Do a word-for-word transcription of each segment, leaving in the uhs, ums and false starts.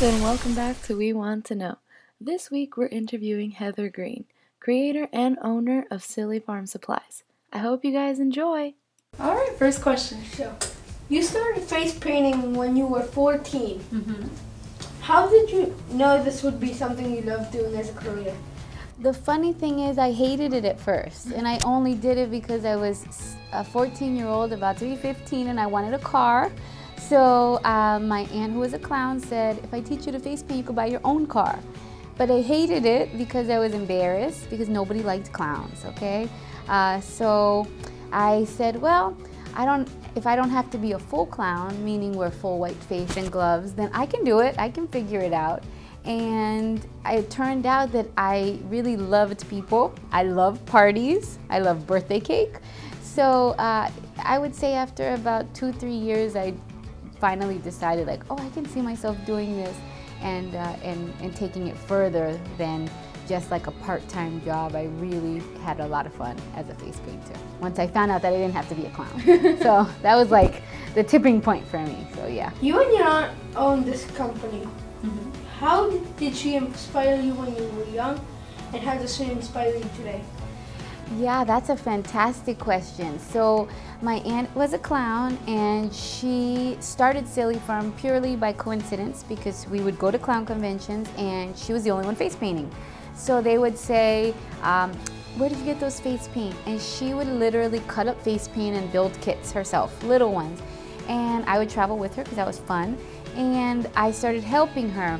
guys, and welcome back to We Want to Know. This week we're interviewing Heather Green, creator and owner of Silly Farm Supplies. I hope you guys enjoy. All right, first question. So, you started face painting when you were fourteen. Mm-hmm. How did you know this would be something you loved doing as a career? The funny thing is, I hated it at first, and I only did it because I was a fourteen-year-old about to be fifteen, and I wanted a car. So uh, my aunt, who was a clown, said, if I teach you to face paint, you could buy your own car. But I hated it because I was embarrassed, because nobody liked clowns, okay? Uh, so I said, well, I don't, if I don't have to be a full clown, meaning wear full white face and gloves, then I can do it, I can figure it out. And it turned out that I really loved people. I love parties, I love birthday cake. So uh, I would say after about two, three years, I finally decided, like, oh, I can see myself doing this and, uh, and, and taking it further than just like a part-time job. I really had a lot of fun as a face painter once I found out that I didn't have to be a clown. So that was like the tipping point for me, so yeah. You and your aunt own this company. Mm-hmm. How did she inspire you when you were young, and how does she inspire you today? Yeah, that's a fantastic question. So my aunt was a clown, and she started Silly Farm purely by coincidence because we would go to clown conventions and she was the only one face painting. So they would say, um, where did you get those face paint? And she would literally cut up face paint and build kits herself, little ones. And I would travel with her because that was fun. And I started helping her.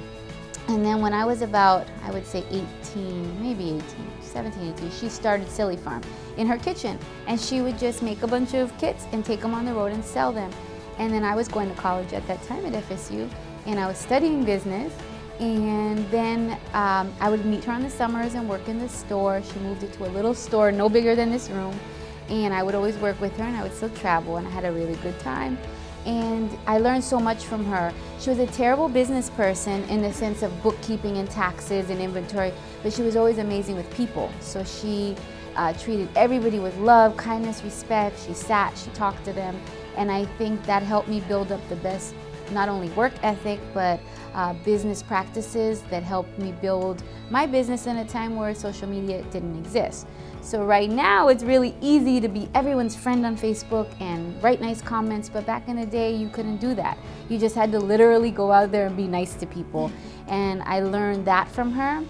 And then when I was about, I would say eighteen, maybe eighteen, seventeen, eighteen, she started Silly Farm in her kitchen. And she would just make a bunch of kits and take them on the road and sell them. And then I was going to college at that time at F S U, and I was studying business. And then um, I would meet her in the summers and work in the store. She moved into a little store no bigger than this room. And I would always work with her, and I would still travel, and I had a really good time. And I learned so much from her. She was a terrible business person in the sense of bookkeeping and taxes and inventory, but she was always amazing with people. So she uh, treated everybody with love, kindness, respect. She sat, she talked to them, and I think that helped me build up the best, not only work ethic, but uh, business practices that helped me build my business in a time where social media didn't exist. So right now, it's really easy to be everyone's friend on Facebook and write nice comments, but back in the day, you couldn't do that. You just had to literally go out there and be nice to people. And I learned that from her.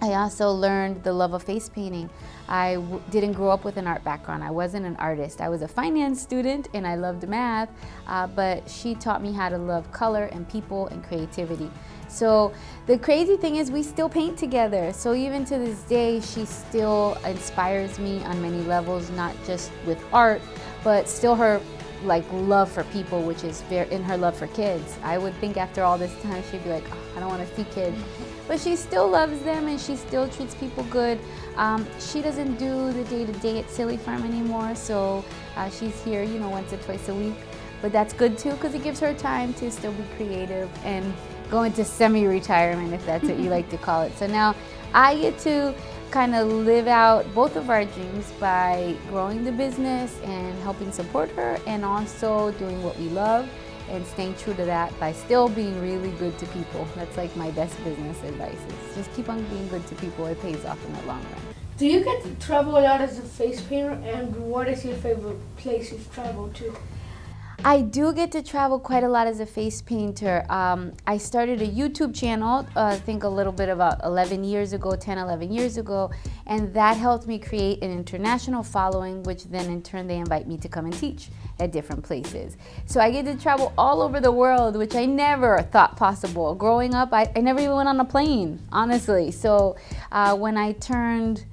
I also learned the love of face painting. I w didn't grow up with an art background. I wasn't an artist. I was a finance student, and I loved math, uh, but she taught me how to love color and people and creativity. So the crazy thing is we still paint together. So even to this day, she still inspires me on many levels, not just with art, but still her like love for people, which is very, in her love for kids. I would think after all this time, she'd be like, oh, I don't want to see kids. But she still loves them, and she still treats people good. Um, she doesn't do the day-to-day at Silly Farm anymore, so uh, she's here, you know, once or twice a week. But that's good too, because it gives her time to still be creative and go into semi-retirement, if that's what you like to call it. So now I get to kind of live out both of our dreams by growing the business and helping support her, and also doing what we love and staying true to that by still being really good to people. That's like my best business advice, is just keep on being good to people. It pays off in the long run. Do you get to travel a lot as a face painter, and what is your favorite place you've traveled to? I do get to travel quite a lot as a face painter. Um, I started a YouTube channel, uh, I think a little bit about eleven years ago, ten, eleven years ago, and that helped me create an international following, which then in turn they invite me to come and teach at different places. So I get to travel all over the world, which I never thought possible. Growing up, I, I never even went on a plane, honestly. So uh, when I turned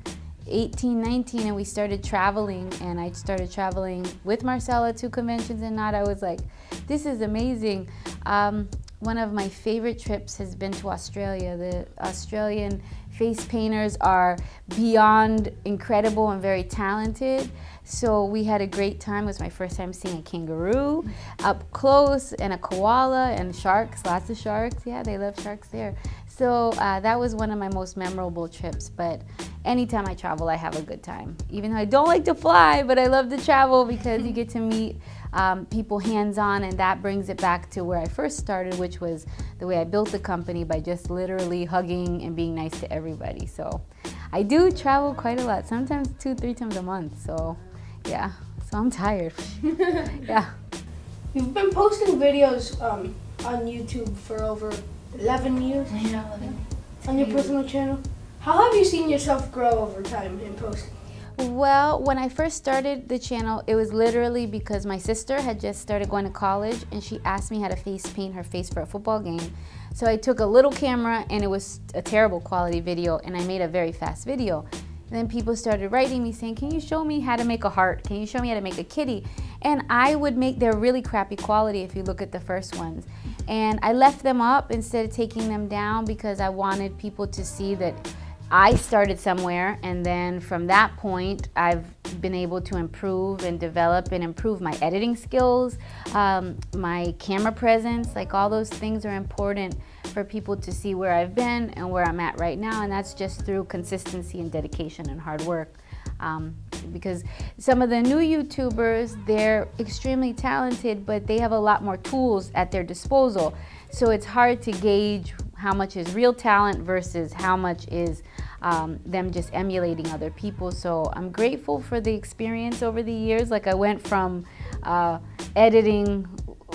eighteen, nineteen, and we started traveling, and I started traveling with Marcella to conventions and not, I was like, this is amazing. Um, one of my favorite trips has been to Australia. The Australian face painters are beyond incredible and very talented. So we had a great time. It was my first time seeing a kangaroo up close, and a koala, and sharks, lots of sharks. Yeah, they love sharks there. So uh, that was one of my most memorable trips. But anytime I travel, I have a good time. Even though I don't like to fly, but I love to travel because you get to meet um, people hands-on, and that brings it back to where I first started, which was the way I built the company by just literally hugging and being nice to everybody. So I do travel quite a lot, sometimes two, three times a month. So yeah, so I'm tired. Yeah. You've been posting videos um, on YouTube for over eleven years. Yeah, eleven. On your personal channel. How have you seen yourself grow over time in posting? Well, when I first started the channel, it was literally because my sister had just started going to college and she asked me how to face paint her face for a football game. So I took a little camera and it was a terrible quality video and I made a very fast video. And then people started writing me saying, can you show me how to make a heart? Can you show me how to make a kitty? And I would make their really crappy quality if you look at the first ones. And I left them up instead of taking them down because I wanted people to see that I started somewhere, and then from that point I've been able to improve and develop and improve my editing skills, um, my camera presence, like all those things are important for people to see where I've been and where I'm at right now, and that's just through consistency and dedication and hard work. Um, because some of the new YouTubers, they're extremely talented, but they have a lot more tools at their disposal, so it's hard to gauge how much is real talent versus how much is um, them just emulating other people. So I'm grateful for the experience over the years. Like I went from uh, editing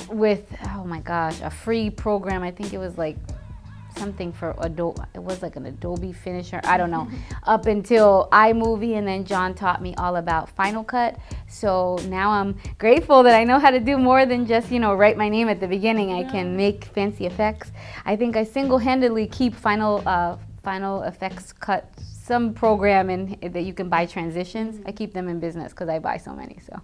with, oh my gosh, a free program, I think it was like something for Adobe, it was like an Adobe finisher, I don't know, up until iMovie, and then John taught me all about Final Cut. So now I'm grateful that I know how to do more than just, you know, write my name at the beginning. I can make fancy effects. I think I single-handedly keep Final, uh, Final Effects Cut, some program in, that you can buy transitions. I keep them in business because I buy so many, so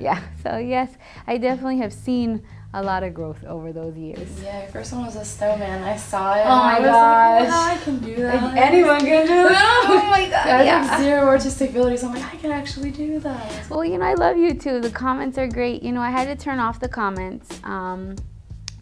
yeah. So yes, I definitely have seen a lot of growth over those years. Yeah, your first one was a snowman. I saw it. Oh my gosh. Like, wow, I can do that. Anyone can do that. Oh my god. I yeah. have zero artistic ability, so I'm like, I can actually do that. Well, you know, I love you too. The comments are great. You know, I had to turn off the comments, um,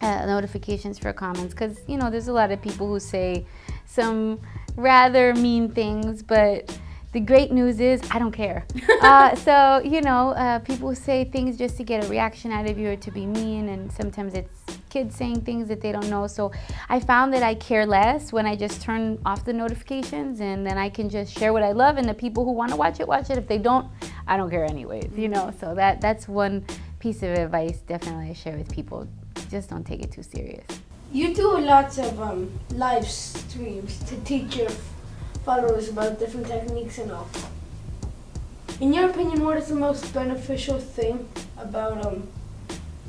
uh, notifications for comments, because, you know, there's a lot of people who say some rather mean things, but the great news is I don't care. Uh, so, you know, uh, people say things just to get a reaction out of you or to be mean, and sometimes it's kids saying things that they don't know. So I found that I care less when I just turn off the notifications, and then I can just share what I love, and the people who want to watch it, watch it. If they don't, I don't care anyways, you know. So that that's one piece of advice definitely I share with people. Just don't take it too serious. You do lots of um, live streams to teach your followers about different techniques and all. In your opinion, what is the most beneficial thing about um,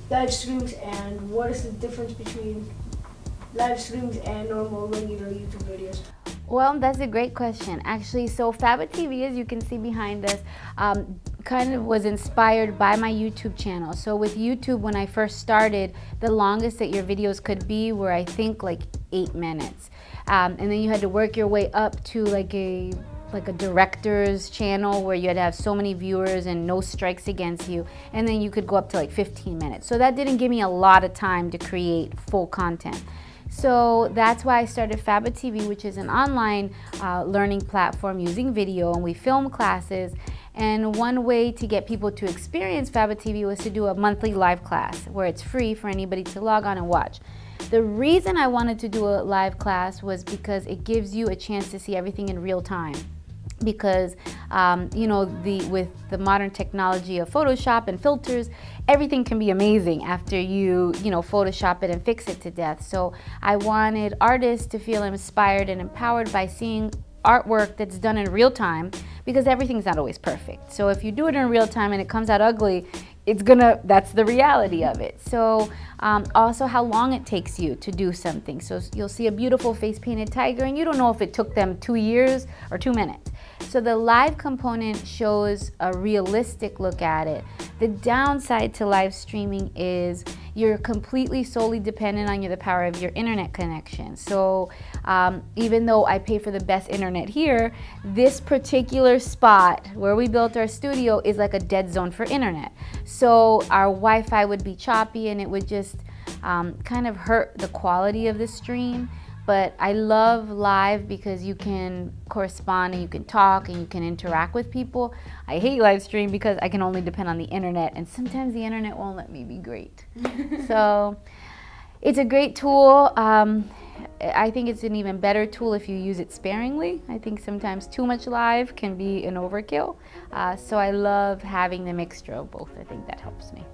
live streams, and what is the difference between live streams and normal regular YouTube videos? Well, that's a great question, actually. So FABAtv, as you can see behind us, um, kind of was inspired by my YouTube channel. So with YouTube, when I first started, the longest that your videos could be were, I think, like eight minutes. Um, and then you had to work your way up to like a like a director's channel where you had to have so many viewers and no strikes against you, and then you could go up to like fifteen minutes. So that didn't give me a lot of time to create full content. So that's why I started FABAtv, which is an online uh, learning platform using video, and we film classes. And one way to get people to experience FABAtv was to do a monthly live class where it's free for anybody to log on and watch. The reason I wanted to do a live class was because it gives you a chance to see everything in real time. Because, um, you know, the, with the modern technology of Photoshop and filters, everything can be amazing after you, you know, Photoshop it and fix it to death. So I wanted artists to feel inspired and empowered by seeing artwork that's done in real time, because everything's not always perfect. So if you do it in real time and it comes out ugly, it's gonna, that's the reality of it. So um, also how long it takes you to do something. So you'll see a beautiful face painted tiger and you don't know if it took them two years or two minutes. So the live component shows a realistic look at it. The downside to live streaming is you're completely solely dependent on your, the power of your internet connection. So um, even though I pay for the best internet here, this particular spot where we built our studio is like a dead zone for internet. So our Wi-Fi would be choppy and it would just um, kind of hurt the quality of the stream. But I love live because you can correspond and you can talk and you can interact with people. I hate live stream because I can only depend on the internet, and sometimes the internet won't let me be great. So it's a great tool. Um, I think it's an even better tool if you use it sparingly. I think sometimes too much live can be an overkill. Uh, so I love having the mixture of both. I think that helps me.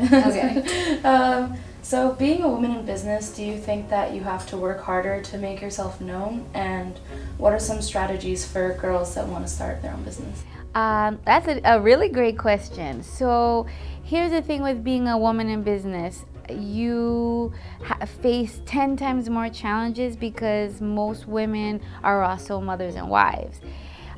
Okay. um, so being a woman in business, do you think that you have to work harder to make yourself known? And what are some strategies for girls that want to start their own business? Um, that's a, a really great question. So here's the thing with being a woman in business. You ha face ten times more challenges because most women are also mothers and wives,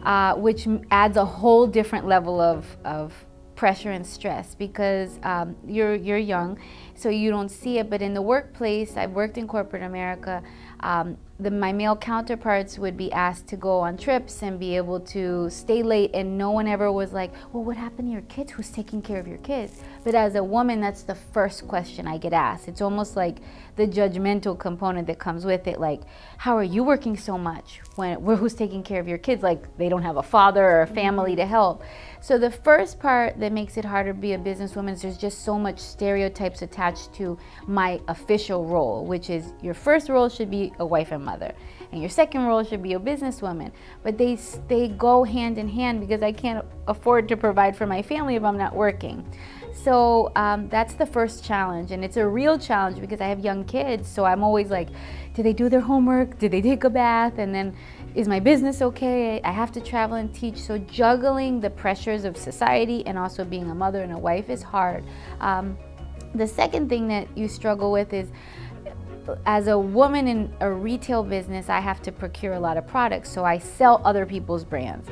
uh, which adds a whole different level of, of pressure and stress, because um, you're, you're young, so you don't see it. But in the workplace, I've worked in corporate America, um, the, my male counterparts would be asked to go on trips and be able to stay late, and no one ever was like, well, what happened to your kids? Who's taking care of your kids? But as a woman, that's the first question I get asked. It's almost like the judgmental component that comes with it, like, how are you working so much? When, who's taking care of your kids? Like, they don't have a father or a family to help. So the first part that makes it harder to be a businesswoman is there's just so much stereotypes attached to my official role, which is your first role should be a wife and mother, and your second role should be a businesswoman. But they, they go hand in hand, because I can't afford to provide for my family if I'm not working. So um, that's the first challenge, and it's a real challenge because I have young kids, so I'm always like, did they do their homework? Did they take a bath? And then, is my business okay? I have to travel and teach. So juggling the pressures of society and also being a mother and a wife is hard. Um, the second thing that you struggle with is, as a woman in a retail business, I have to procure a lot of products, so I sell other people's brands.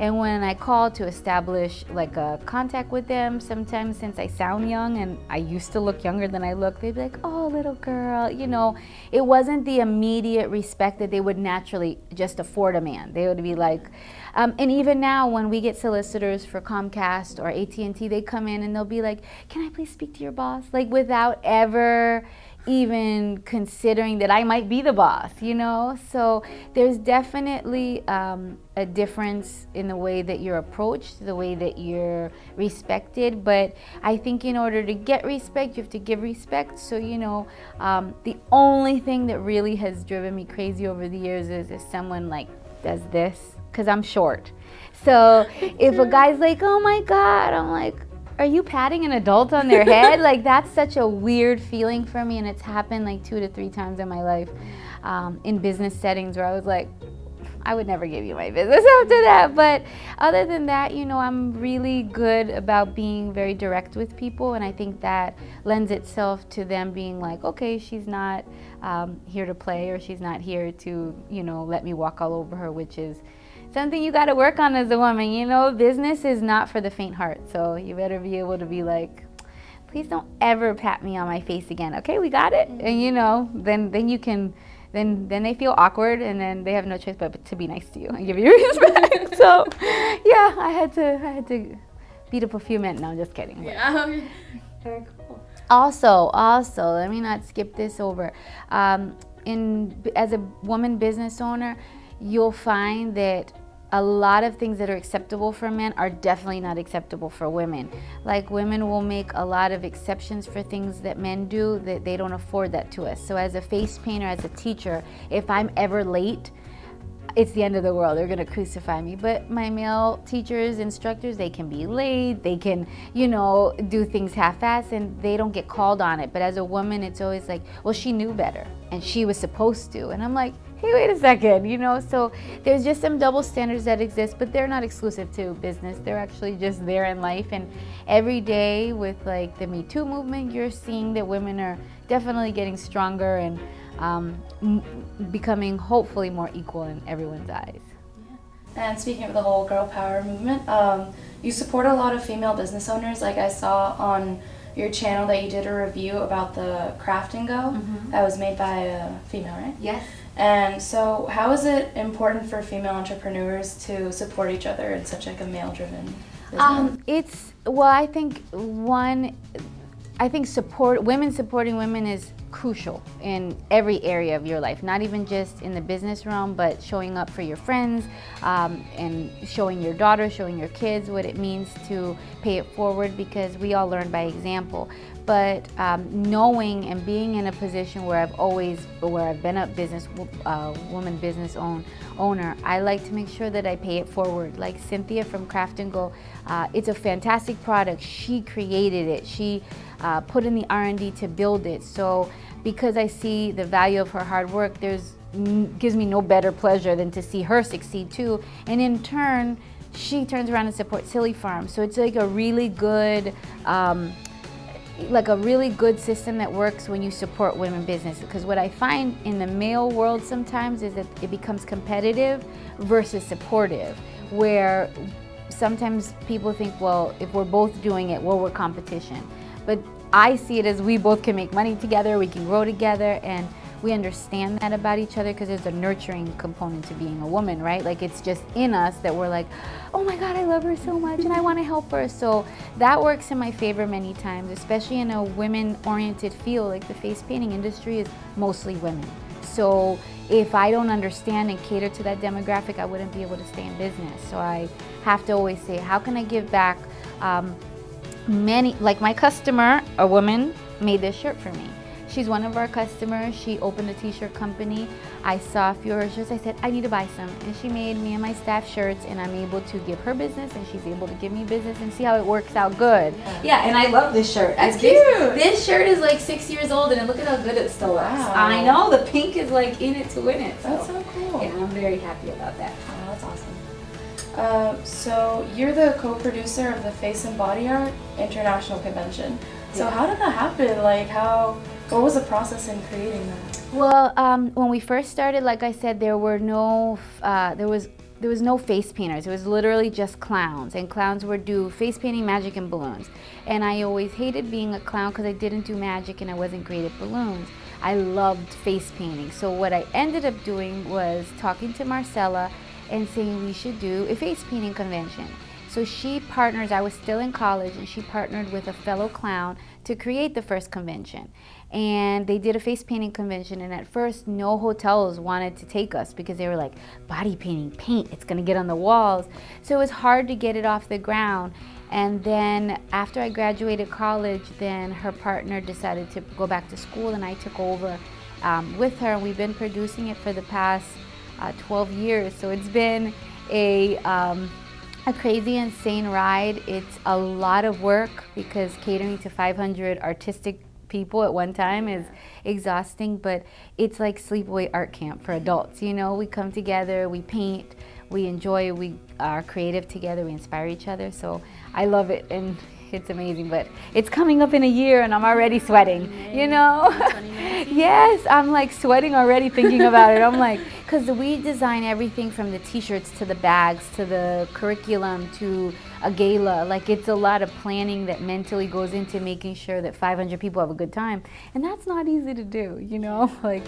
And when I call to establish like a contact with them, sometimes since I sound young and I used to look younger than I look, they'd be like, oh, little girl, you know, it wasn't the immediate respect that they would naturally just afford a man. They would be like, um, and even now when we get solicitors for Comcast or A T and T, they come in and they'll be like, can I please speak to your boss? Like, without ever even considering that I might be the boss, you know? So there's definitely um, a difference in the way that you're approached, the way that you're respected. But I think in order to get respect, you have to give respect. So, you know, um, the only thing that really has driven me crazy over the years is if someone like does this, because I'm short. So if a guy's like, oh my God, I'm like, are you patting an adult on their head? Like, that's such a weird feeling for me, and it's happened like two to three times in my life um, in business settings where I was like, I would never give you my business after that. But other than that, you know, I'm really good about being very direct with people, and I think that lends itself to them being like, okay, she's not um, here to play, or she's not here to, you know, let me walk all over her, which is something you got to work on as a woman. You know, business is not for the faint heart, so you better be able to be like, please don't ever pat me on my face again, okay, we got it. And you know, then then you can, then then they feel awkward, and then they have no choice but to be nice to you and give you respect. So yeah, I had to I had to beat up a few men. No, I'm just kidding. Yeah, very cool. Also, also, let me not skip this over. Um, in as a woman business owner, you'll find that a lot of things that are acceptable for men are definitely not acceptable for women. Like, women will make a lot of exceptions for things that men do that they don't afford that to us. So as a face painter, as a teacher, if I'm ever late, it's the end of the world. They're gonna crucify me. But my male teachers, instructors, they can be late, they can, you know, do things half-assed, and they don't get called on it. But as a woman, it's always like, well, she knew better and she was supposed to. And I'm like, hey, wait a second, you know? So there's just some double standards that exist, but they're not exclusive to business. They're actually just there in life. And every day with like the Me Too movement, you're seeing that women are definitely getting stronger and um, m becoming hopefully more equal in everyone's eyes. Yeah. And speaking of the whole girl power movement, um, you support a lot of female business owners. Like, I saw on your channel that you did a review about the Craft and Go mm-hmm. that was made by a female, right? Yes. And so how is it important for female entrepreneurs to support each other in such like a male-driven business? Um, it's, well, I think one, I think support, women supporting women is crucial in every area of your life, not even just in the business realm, but showing up for your friends um, and showing your daughter, showing your kids what it means to pay it forward, because we all learn by example. But um, knowing and being in a position where I've always, where I've been a business uh, woman, business own, owner, I like to make sure that I pay it forward. Like Cynthia from Craft and Go, uh, it's a fantastic product. She created it. She uh, put in the R and D to build it. So because I see the value of her hard work, there's gives me no better pleasure than to see her succeed too. And in turn, she turns around and supports Silly Farm. So it's like a really good. Um, like a really good system that works when you support women business, because what I find in the male world sometimes is that it becomes competitive versus supportive, where sometimes people think, well, if we're both doing it, well, we're competition. But I see it as we both can make money together, we can grow together, and we understand that about each other, because there's a nurturing component to being a woman, right? Like, it's just in us that we're like, oh my God, I love her so much and I want to help her. So that works in my favor many times, especially in a women-oriented field. Like, the face painting industry is mostly women. So if I don't understand and cater to that demographic, I wouldn't be able to stay in business. So I have to always say, how can I give back? Um, many, like my customer, a woman, made this shirt for me. She's one of our customers. She opened a t-shirt company. I saw a few of her shirts. I said, I need to buy some. And she made me and my staff shirts, and I'm able to give her business, and she's able to give me business, and see how it works out good. Yeah, and I love this shirt. It's cute. This, this shirt is like six years old, and look at how good it still looks. Wow. I know, the pink is like in it to win it. So. That's so cool. Yeah, I'm very happy about that. Oh, that's awesome. Uh, so you're the co-producer of the Face and Body Art International Convention. So yeah. How did that happen? Like, how? What was the process in creating that? Well, um, when we first started, like I said, there were no, uh, there was, there was no face painters. It was literally just clowns, and clowns would do face painting, magic, and balloons. And I always hated being a clown because I didn't do magic and I wasn't great at balloons. I loved face painting. So what I ended up doing was talking to Marcella and saying we should do a face painting convention. So she partners, I was still in college, and she partnered with a fellow clown to create the first convention. And they did a face painting convention, and at first no hotels wanted to take us because they were like, body painting, paint, it's gonna get on the walls. So it was hard to get it off the ground. And then after I graduated college, then her partner decided to go back to school, and I took over um, with her. We've been producing it for the past uh, twelve years, so it's been a, um, a crazy, insane ride. It's a lot of work because catering to five hundred artistic people at one time is exhausting, but it's like sleepaway art camp for adults. You know, we come together, we paint, we enjoy, we are creative together, we inspire each other. So I love it, and it's amazing. But it's coming up in a year, and I'm already sweating, you know? Yes, I'm like sweating already thinking about it. I'm like, because we design everything from the t-shirts to the bags to the curriculum to a gala. Like, it's a lot of planning that mentally goes into making sure that five hundred people have a good time. And that's not easy to do, you know? Like,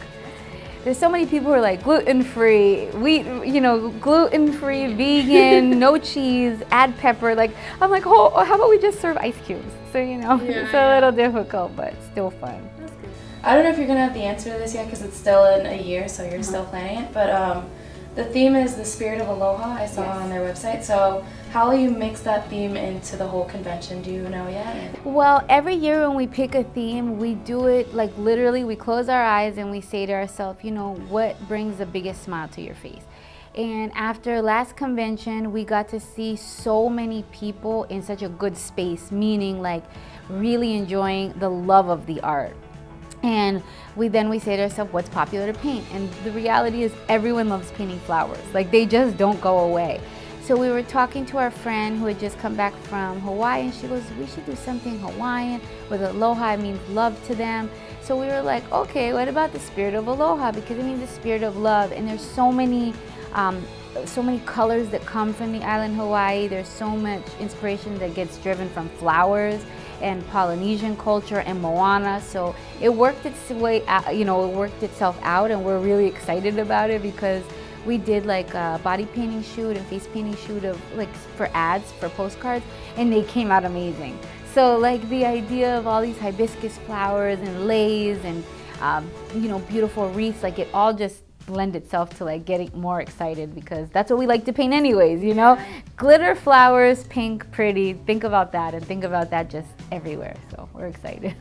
there's so many people who are like gluten-free, wheat, you know, gluten-free, vegan, no cheese, add pepper. Like, I'm like, oh, how about we just serve ice cubes? So, you know, yeah, it's yeah. a little difficult, but still fun. That's good. I don't know if you're going to have the answer to this yet, because it's still in a year, so you're uh-huh. still planning it. But um, the theme is the spirit of aloha, I saw yes. on their website. So how will you mix that theme into the whole convention? Do you know yet? Well, every year when we pick a theme, we do it like literally, we close our eyes and we say to ourselves, you know, what brings the biggest smile to your face? And after last convention, we got to see so many people in such a good space, meaning like really enjoying the love of the art. And we then we say to ourselves, what's popular to paint? And the reality is everyone loves painting flowers. Like, they just don't go away. So we were talking to our friend who had just come back from Hawaii, and she goes, we should do something Hawaiian with aloha, it means love to them. So we were like, okay, what about the spirit of aloha? Because it means the spirit of love, and there's so many um, so many colors that come from the island Hawaii. There's so much inspiration that gets driven from flowers and Polynesian culture and Moana. So it worked its way out, you know, it worked itself out, and we're really excited about it because we did like a body painting shoot and face painting shoot of like for ads for postcards, and they came out amazing. So like the idea of all these hibiscus flowers and leis and um, you know, beautiful wreaths. Like, it all just lend itself to like getting more excited, because that's what we like to paint anyways, you know? Glitter, flowers, pink, pretty. Think about that, and think about that just everywhere. So we're excited.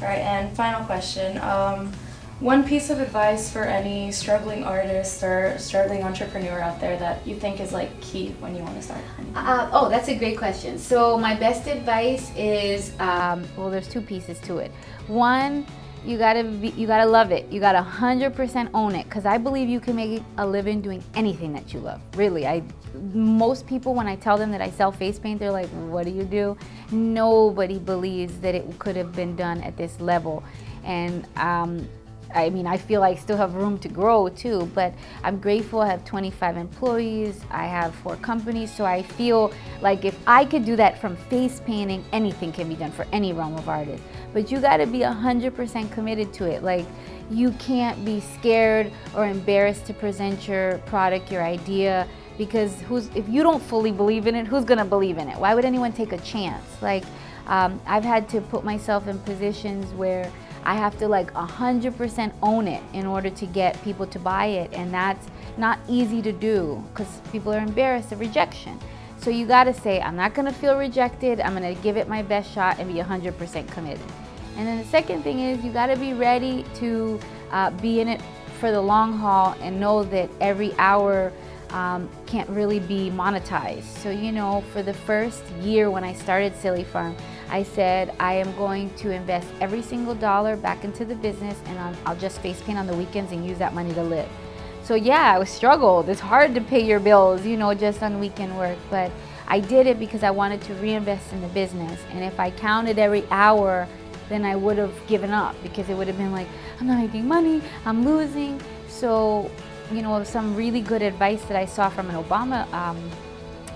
All right, and final question. Um, one piece of advice for any struggling artist or struggling entrepreneur out there that you think is like key when you want to start? Uh, oh, that's a great question. So my best advice is, um, well, there's two pieces to it. One, you gotta be, you gotta love it. You gotta one hundred percent own it, because I believe you can make a living doing anything that you love. Really, I most people, when I tell them that I sell face paint, they're like, "What do you do?" Nobody believes that it could have been done at this level, and. Um, I mean, I feel I still have room to grow too, but I'm grateful. I have twenty-five employees, I have four companies, so I feel like if I could do that from face painting, anything can be done for any realm of artists. But you gotta be one hundred percent committed to it. Like, you can't be scared or embarrassed to present your product, your idea, because who's, if you don't fully believe in it, who's gonna believe in it? Why would anyone take a chance? Like, um, I've had to put myself in positions where I have to like one hundred percent own it in order to get people to buy it, and that's not easy to do because people are embarrassed of rejection. So you gotta say, I'm not gonna feel rejected, I'm gonna give it my best shot and be one hundred percent committed. And then the second thing is, you gotta be ready to uh, be in it for the long haul and know that every hour um, can't really be monetized. So, you know, for the first year when I started Silly Farm, I said, I am going to invest every single dollar back into the business, and I'll, I'll just face paint on the weekends and use that money to live. So yeah, I was struggled. It's hard to pay your bills, you know, just on weekend work, but I did it because I wanted to reinvest in the business. And if I counted every hour, then I would have given up, because it would have been like, I'm not making money, I'm losing. So, you know, some really good advice that I saw from an Obama um,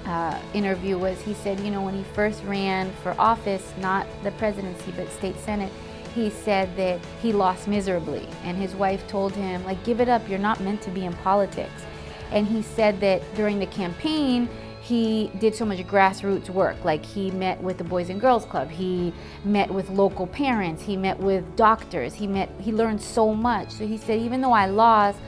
Uh, interview was, he said, you know, when he first ran for office, not the presidency but state senate, he said that he lost miserably, and his wife told him, like, give it up, you're not meant to be in politics. And he said that during the campaign he did so much grassroots work. Like, he met with the Boys and Girls Club, he met with local parents, he met with doctors, he met he learned so much. So he said, even though I lost,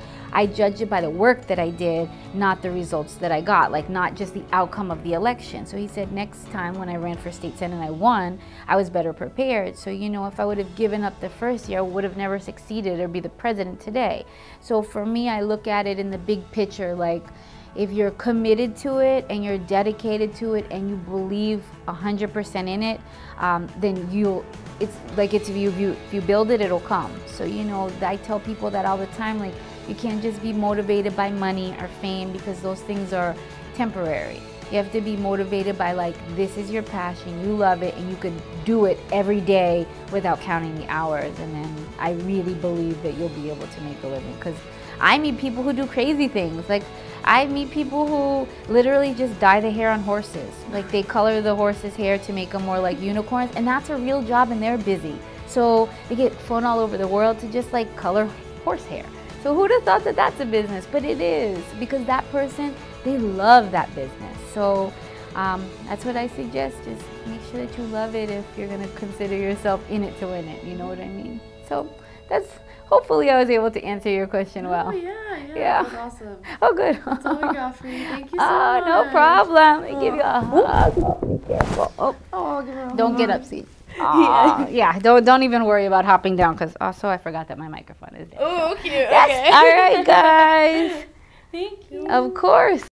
I judge it by the work that I did, not the results that I got, like, not just the outcome of the election. So he said, next time when I ran for state senate and I won, I was better prepared. So, you know, if I would have given up the first year, I would have never succeeded or be the president today. So for me, I look at it in the big picture, like, if you're committed to it and you're dedicated to it and you believe one hundred percent in it, um, then you'll, it's like, it's, if you, if you, if you build it, it'll come. So, you know, I tell people that all the time, like, you can't just be motivated by money or fame, because those things are temporary. You have to be motivated by, like, this is your passion, you love it, and you could do it every day without counting the hours. And then I really believe that you'll be able to make a living, because I meet people who do crazy things. Like, I meet people who literally just dye the hair on horses. Like, they color the horse's hair to make them more like unicorns, and that's a real job and they're busy. So they get flown all over the world to just like color horse hair. So who'd have thought that that's a business? But it is, because that person, they love that business. So um, that's what I suggest, is make sure that you love it if you're gonna consider yourself in it to win it, you know what I mean? So that's, hopefully I was able to answer your question well. Oh, yeah, yeah, yeah. That was awesome. Oh, good. That's all I got for you. Thank you so oh, much. Oh, no problem. Oh. I give you a hug. Oh, be careful. Oh, oh give her a don't hug. Get up, see. Oh, yeah. yeah, don't don't even worry about hopping down, because also I forgot that my microphone is there. Oh, so. Cute. Yes. Okay. All right, guys. Thank you. Of course.